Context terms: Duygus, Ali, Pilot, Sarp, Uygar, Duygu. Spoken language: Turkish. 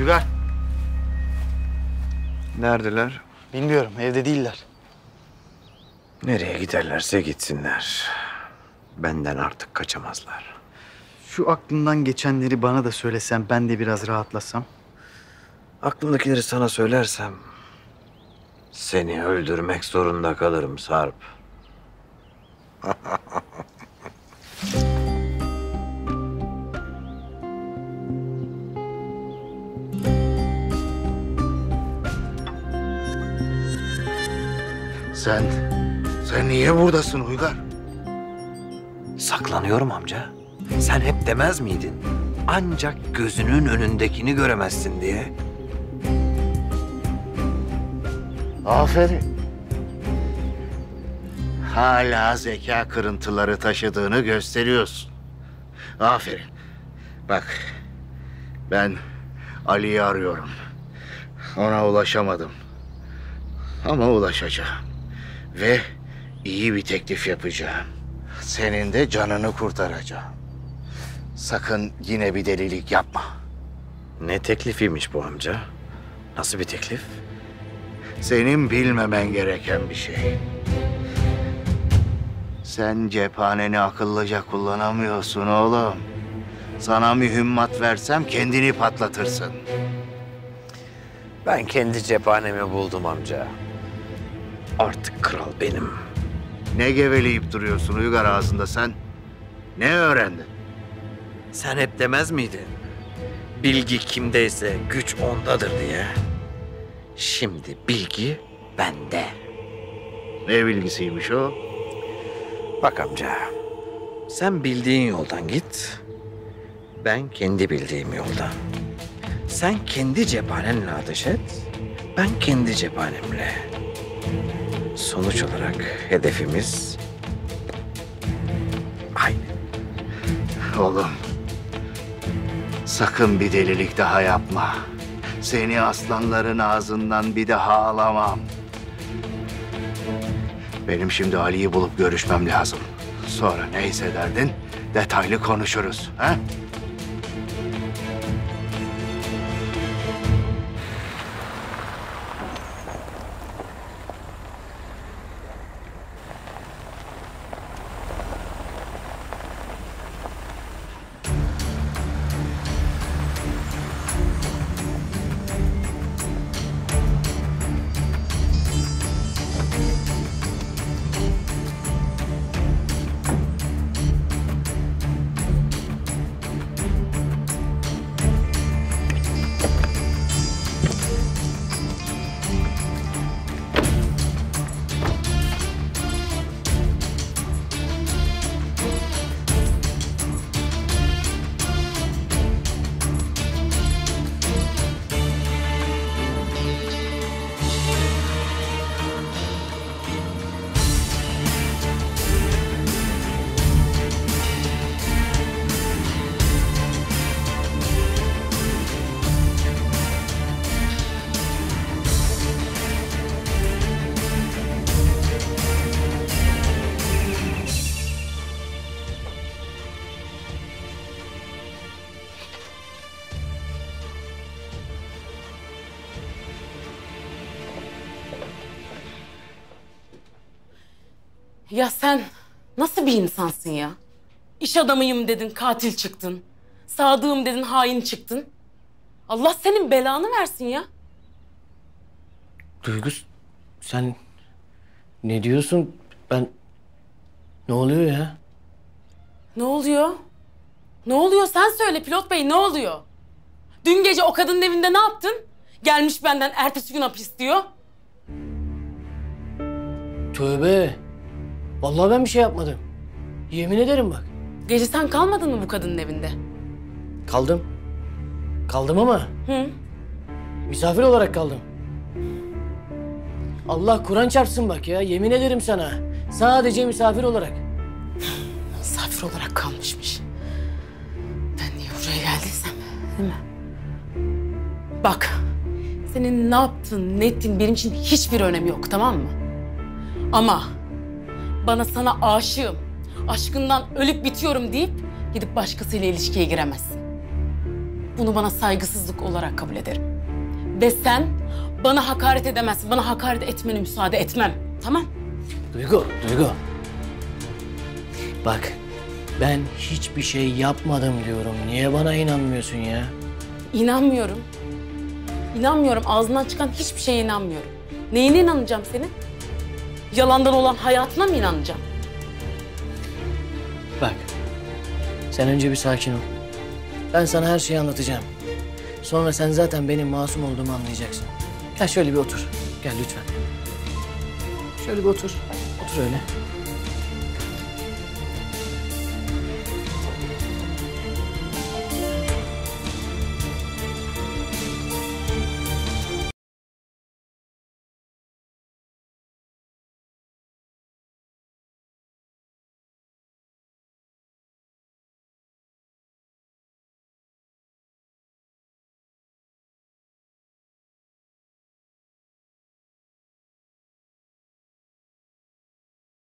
Uygar. Neredeler? Bilmiyorum, evde değiller. Nereye giderlerse gitsinler. Benden artık kaçamazlar. Şu aklından geçenleri bana da söylesen, ben de biraz rahatlasam. Aklımdakileri sana söylersem... seni öldürmek zorunda kalırım Sarp. Sen niye buradasın Uygar? Saklanıyorum amca. Sen hep demez miydin? Ancak gözünün önündekini göremezsin diye. Aferin. Hala zeka kırıntıları taşıdığını gösteriyorsun. Aferin. Bak, ben Ali'yi arıyorum. Ona ulaşamadım. Ama ulaşacağım. Ve iyi bir teklif yapacağım. Senin de canını kurtaracağım. Sakın yine bir delilik yapma. Ne teklifiymiş bu amca? Nasıl bir teklif? Senin bilmemen gereken bir şey. Sen cephaneni akıllıca kullanamıyorsun oğlum. Sana mühimmat versem kendini patlatırsın. Ben kendi cephanemi buldum amca. Artık kral benim. Ne geveleyip duruyorsun Uygar ağzında sen? Ne öğrendin? Sen hep demez miydin? Bilgi kimdeyse güç ondadır diye. Şimdi bilgi bende. Ne bilgisiymiş o? Bak amca, sen bildiğin yoldan git. Ben kendi bildiğim yoldan. Sen kendi cephanenle ateş et. Ben kendi cephanemle. Sonuç olarak hedefimiz aynı. Oğlum, sakın bir delilik daha yapma. Seni aslanların ağzından bir daha alamam. Benim şimdi Ali'yi bulup görüşmem lazım. Sonra neyse derdin, detaylı konuşuruz. He? Ya sen nasıl bir insansın ya? İş adamıyım dedin, katil çıktın. Sadığım dedin, hain çıktın. Allah senin belanı versin ya. Duygus, sen ne diyorsun? Ne oluyor ya? Ne oluyor? Ne oluyor? Sen söyle Pilot Bey, ne oluyor? Dün gece o kadının evinde ne yaptın? Gelmiş benden ertesi gün hapis diyor. Tövbe. Vallahi ben bir şey yapmadım. Yemin ederim bak. Gece sen kalmadın mı bu kadının evinde? Kaldım. Kaldım ama... Hı? Misafir olarak kaldım. Allah Kur'an çarpsın bak ya. Yemin ederim sana. Sadece misafir olarak. Misafir olarak kalmışmış. Ben niye buraya geldiysem, değil mi? Bak, senin ne yaptın, ne ettin benim için hiçbir önemi yok, tamam mı? Ama... bana sana aşığım, aşkından ölüp bitiyorum deyip gidip başkasıyla ilişkiye giremezsin. bunu bana saygısızlık olarak kabul ederim. Ve sen bana hakaret edemezsin. Bana hakaret etmene müsaade etmem. Tamam? Duygu. Bak, ben hiçbir şey yapmadım diyorum. Niye bana inanmıyorsun ya? İnanmıyorum. Ağzından çıkan hiçbir şeye inanmıyorum. Neyine inanacağım senin? Yalandan olan hayatına mı inanacağım? Bak, sen önce bir sakin ol. Ben sana her şeyi anlatacağım. Sonra sen zaten benim masum olduğumu anlayacaksın. Gel şöyle bir otur. Gel lütfen. Şöyle bir otur. Otur öyle.